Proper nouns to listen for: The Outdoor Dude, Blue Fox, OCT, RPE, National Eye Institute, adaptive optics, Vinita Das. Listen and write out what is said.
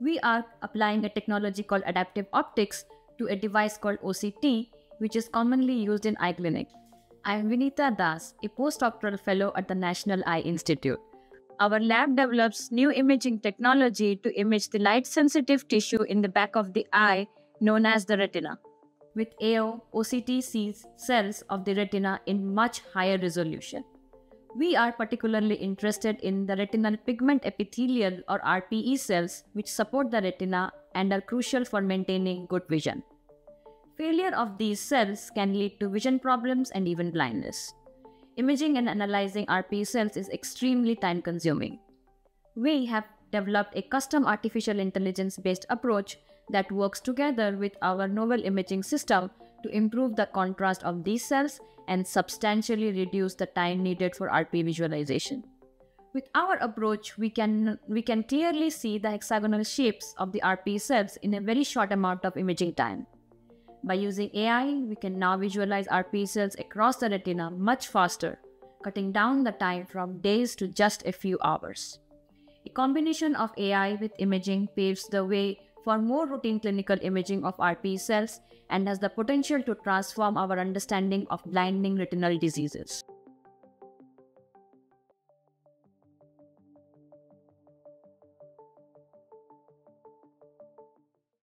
we are applying a technology called adaptive optics to a device called OCT, which is commonly used in eye clinic. I am Vinita Das, a postdoctoral fellow at the National Eye Institute. Our lab develops new imaging technology to image the light-sensitive tissue in the back of the eye, known as the retina. With AO, OCT sees cells of the retina in much higher resolution. We are particularly interested in the retinal pigment epithelial or RPE cells, which support the retina and are crucial for maintaining good vision. Failure of these cells can lead to vision problems and even blindness. Imaging and analyzing RPE cells is extremely time-consuming. We have developed a custom artificial intelligence-based approach that works together with our novel imaging system to improve the contrast of these cells and substantially reduce the time needed for RPE visualization. With our approach, we can clearly see the hexagonal shapes of the RPE cells in a very short amount of imaging time. By using AI, we can now visualize RPE cells across the retina much faster, cutting down the time from days to just a few hours. A combination of AI with imaging paves the way for more routine clinical imaging of RPE cells and has the potential to transform our understanding of blinding retinal diseases.